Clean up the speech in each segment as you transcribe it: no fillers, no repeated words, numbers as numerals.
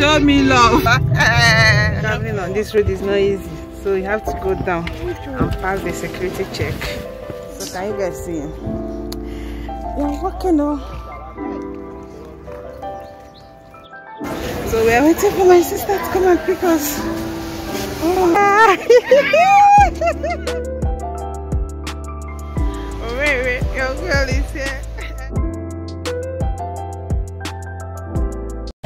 Show me love. Traveling on this road is not easy, so you have to go down and pass the security check. So can you guys see? We're walking on. So we are waiting for my sister to come and pick us. Oh. Wait, your girl is here.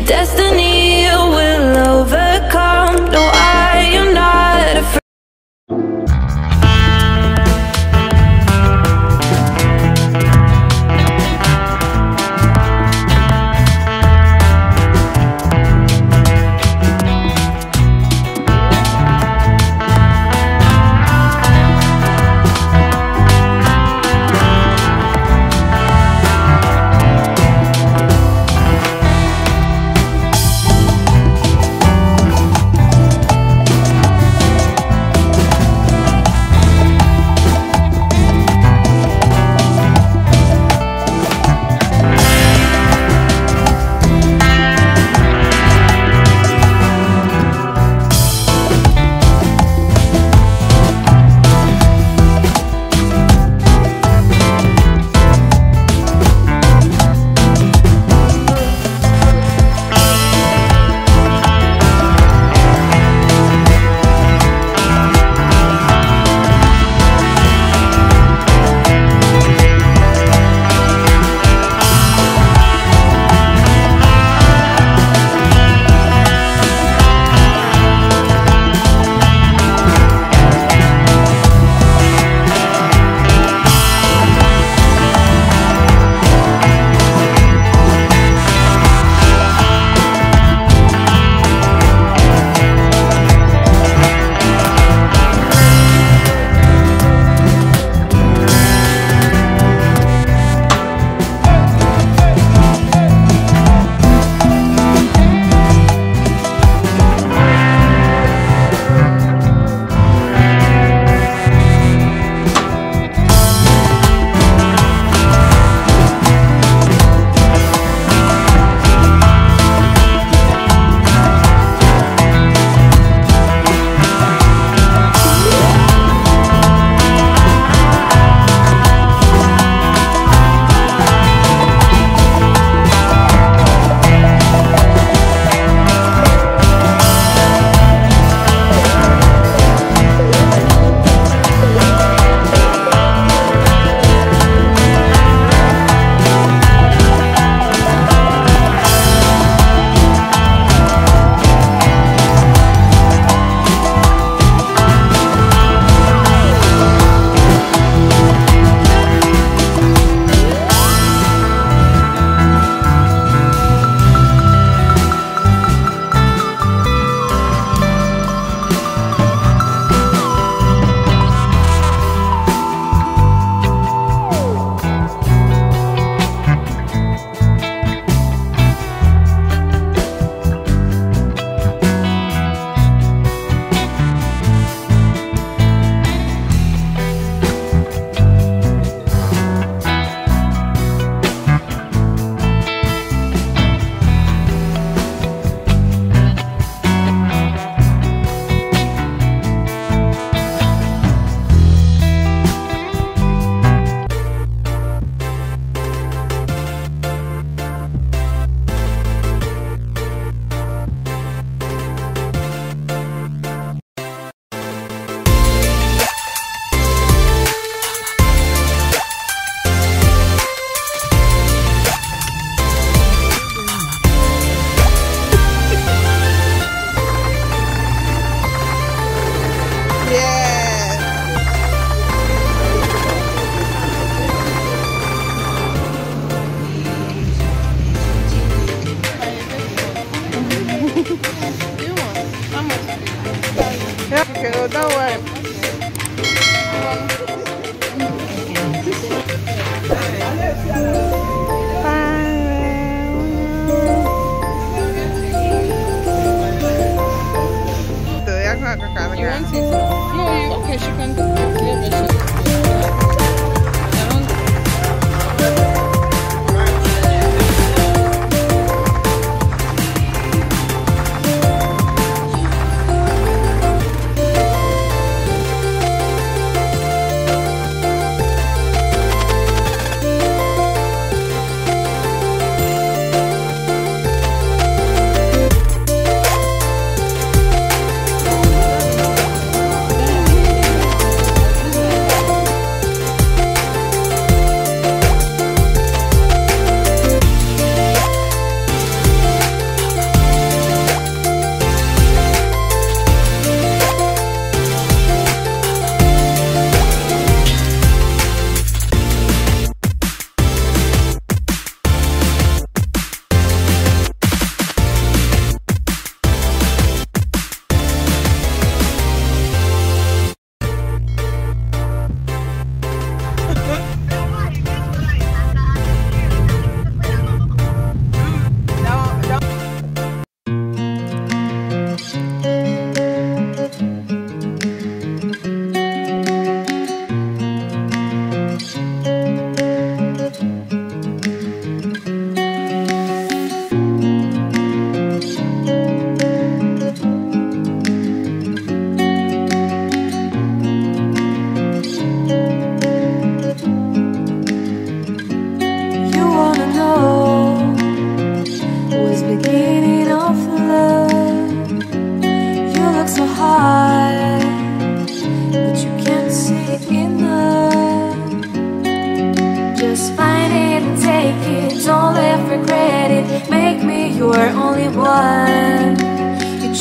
Destiny, you will overcome. No, I am not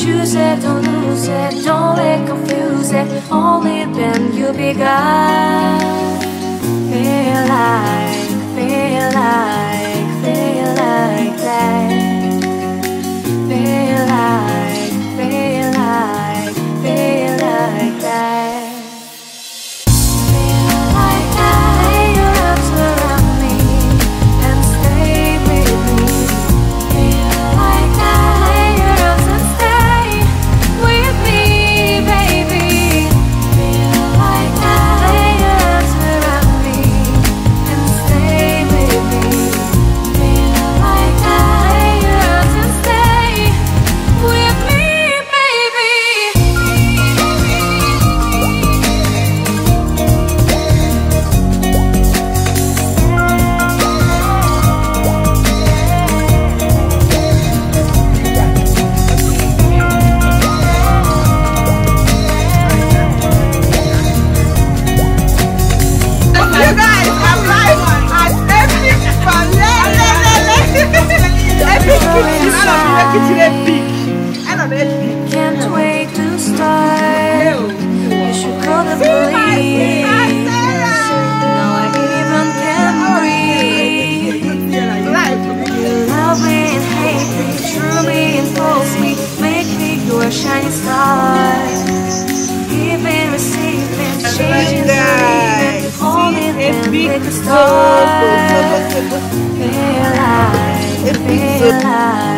choose it, don't lose it, don't let confuse it. Only then you'll be God. Feel like that. Feel like that. Can't wait to start. You should call the police. Now I even can breathe. You love me and hate me, through me and pulse me, make me your shining star. Giving, receiving, changing, leaving, only then we can start. Feel like that.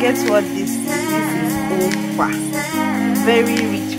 Guess what this is? Okpa. Very rich